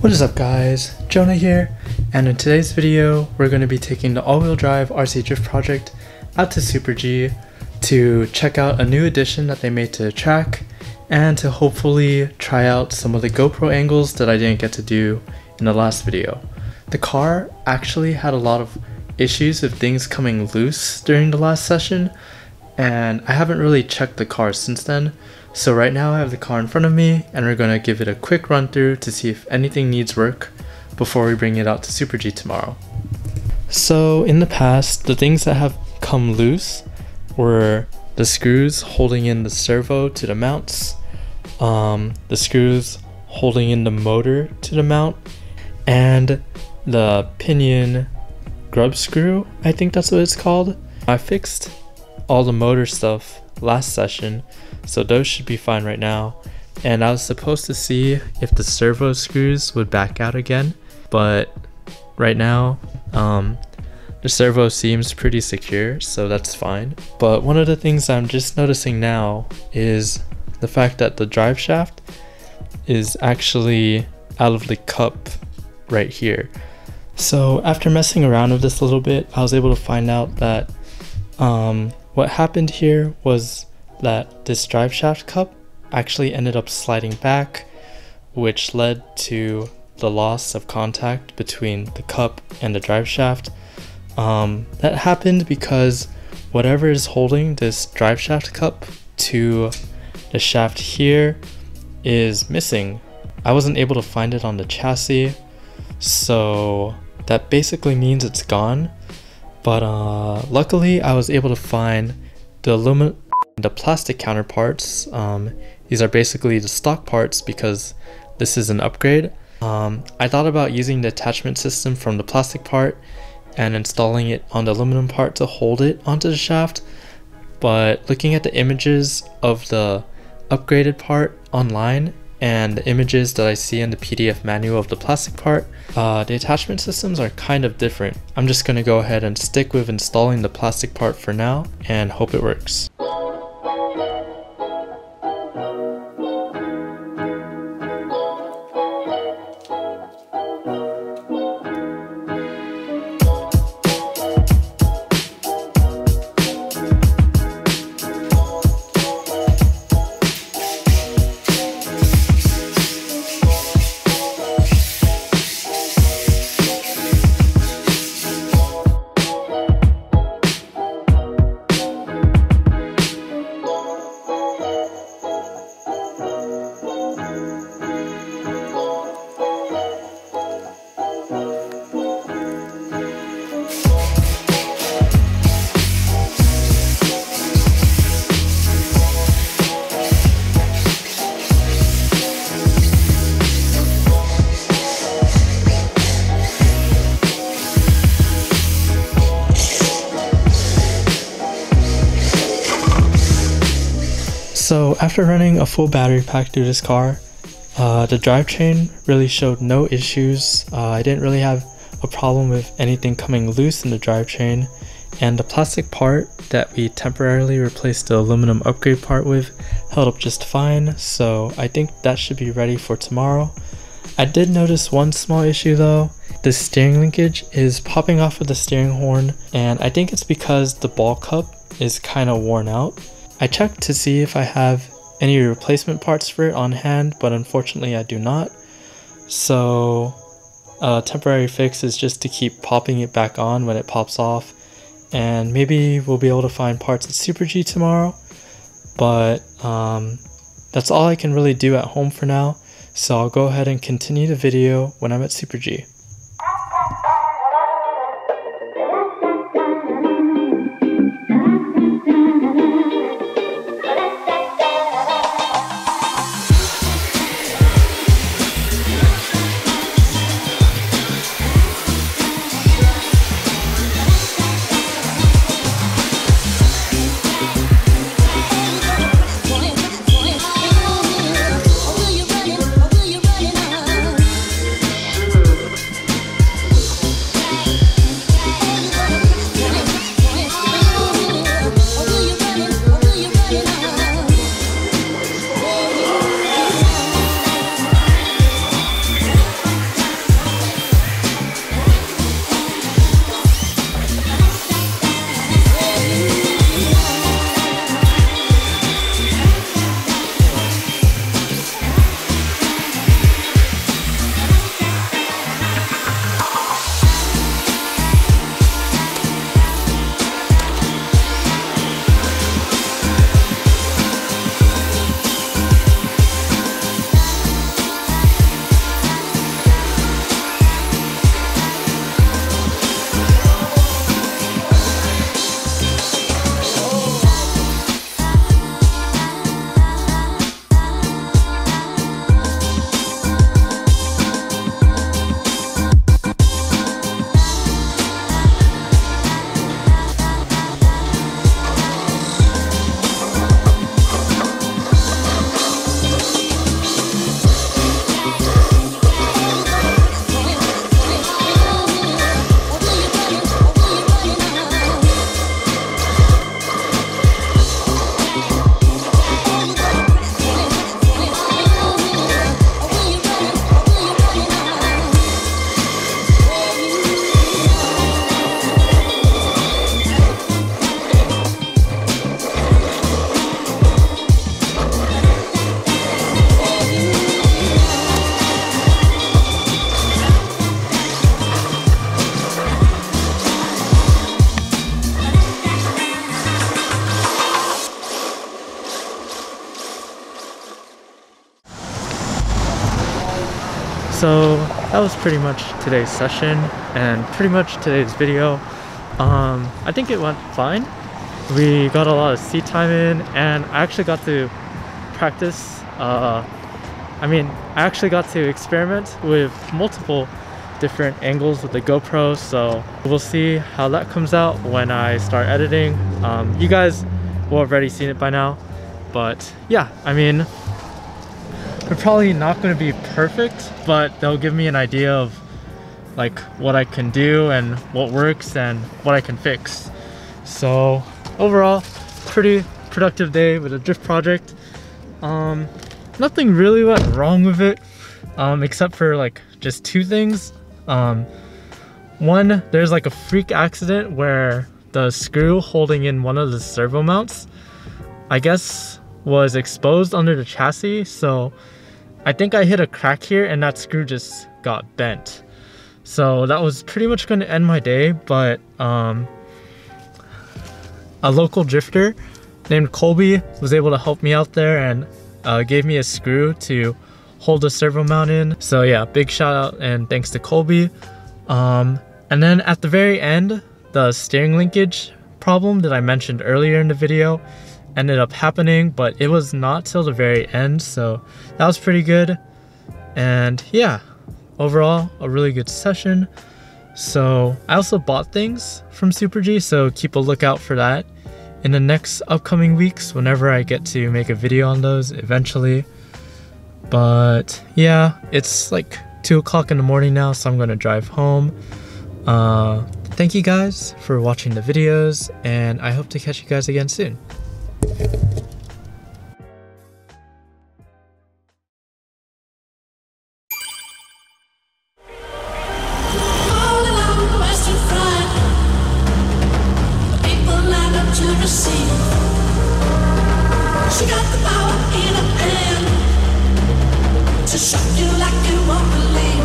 What is up guys, Jonah here, and in today's video we're going to be taking the all-wheel drive RC Drift project out to Super G to check out a new addition that they made to the track and to hopefully try out some of the GoPro angles that I didn't get to do in the last video. The car actually had a lot of issues with things coming loose during the last session, and I haven't really checked the car since then. So right now I have the car in front of me and we're going to give it a quick run through to see if anything needs work before we bring it out to Super G tomorrow. So in the past, the things that have come loose were the screws holding in the servo to the mounts, the screws holding in the motor to the mount, and the pinion grub screw, I think that's what it's called. I fixed all the motor stuff last session, so those should be fine right now, and I was supposed to see if the servo screws would back out again, but right now the servo seems pretty secure, so that's fine. But one of the things I'm just noticing now is the fact that the drive shaft is actually out of the cup right here. So after messing around with this a little bit, I was able to find out that what happened here was that this drive shaft cup actually ended up sliding back, which led to the loss of contact between the cup and the drive shaft. That happened because whatever is holding this drive shaft cup to the shaft here is missing. I wasn't able to find it on the chassis, so that basically means it's gone. But luckily I was able to find the plastic counterparts. These are basically the stock parts because this is an upgrade. I thought about using the attachment system from the plastic part and installing it on the aluminum part to hold it onto the shaft, but looking at the images of the upgraded part online and the images that I see in the PDF manual of the plastic part, the attachment systems are kind of different. I'm just going to go ahead and stick with installing the plastic part for now and hope it works. So after running a full battery pack through this car, the drivetrain really showed no issues. I didn't really have a problem with anything coming loose in the drivetrain, and the plastic part that we temporarily replaced the aluminum upgrade part with held up just fine, so I think that should be ready for tomorrow. I did notice one small issue though. The steering linkage is popping off of the steering horn, and I think it's because the ball cup is kind of worn out. I checked to see if I have any replacement parts for it on hand, but unfortunately I do not. So a temporary fix is just to keep popping it back on when it pops off, and maybe we'll be able to find parts at Super G tomorrow. But that's all I can really do at home for now, so I'll go ahead and continue the video when I'm at Super G. So that was pretty much today's session and pretty much today's video. I think it went fine. We got a lot of seat time in, and I actually got to practice. I actually got to experiment with multiple different angles with the GoPro, so we'll see how that comes out when I start editing. You guys will have already seen it by now, but yeah, they're probably not going to be perfect, but they'll give me an idea of like what I can do and what works and what I can fix. So overall, pretty productive day with a drift project. Nothing really went wrong with it, except for like just two things. One, there's like a freak accident where the screw holding in one of the servo mounts, I guess, was exposed under the chassis, so I think I hit a crack here and that screw just got bent. So that was pretty much going to end my day, but a local drifter named Colby was able to help me out there and gave me a screw to hold the servo mount in. So yeah, big shout out and thanks to Colby. And then at the very end, the steering linkage problem that I mentioned earlier in the video ended up happening, but it was not till the very end, so that was pretty good. And yeah, overall a really good session. So I also bought things from Super G, so keep a lookout for that in the next upcoming weeks whenever I get to make a video on those eventually. But yeah, it's like 2 o'clock in the morning now, so I'm gonna drive home. Thank you guys for watching the videos, and I hope to catch you guys again soon. She got the power in her hand to shock you like you won't believe.